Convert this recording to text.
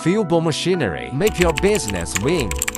Fubo Machinery. Make your business win.